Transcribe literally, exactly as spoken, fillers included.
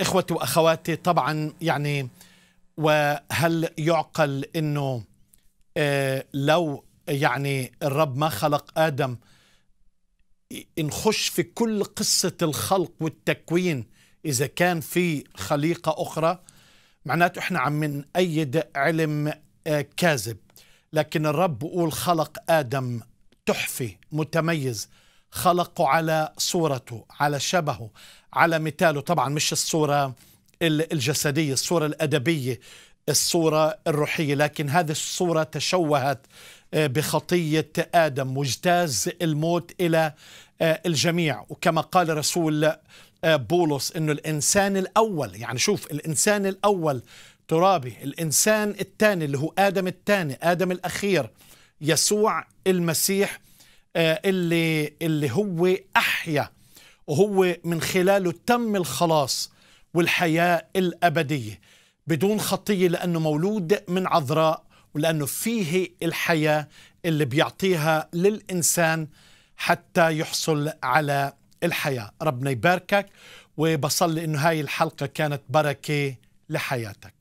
إخوتي وأخواتي طبعا يعني، وهل يعقل أنه لو يعني الرب ما خلق آدم نخش في كل قصة الخلق والتكوين إذا كان في خليقة أخرى؟ معناته إحنا عم نأيد علم كاذب. لكن الرب بيقول خلق آدم تحفي متميز، خلقه على صورته، على شبهه، على مثاله. طبعا مش الصورة الجسدية، الصورة الأدبية، الصورة الروحية، لكن هذه الصورة تشوهت بخطية آدم واجتاز الموت إلى الجميع. وكما قال رسول بولس إنه الإنسان الأول، يعني شوف الإنسان الأول ترابي، الإنسان الثاني اللي هو آدم الثاني، آدم الأخير، يسوع المسيح اللي, اللي هو أحيا، وهو من خلاله تم الخلاص والحياة الأبدية بدون خطية، لأنه مولود من عذراء، ولأنه فيه الحياة اللي بيعطيها للإنسان حتى يحصل على الحياة. ربنا يباركك، وبصلي إنه هاي الحلقة كانت بركة لحياتك.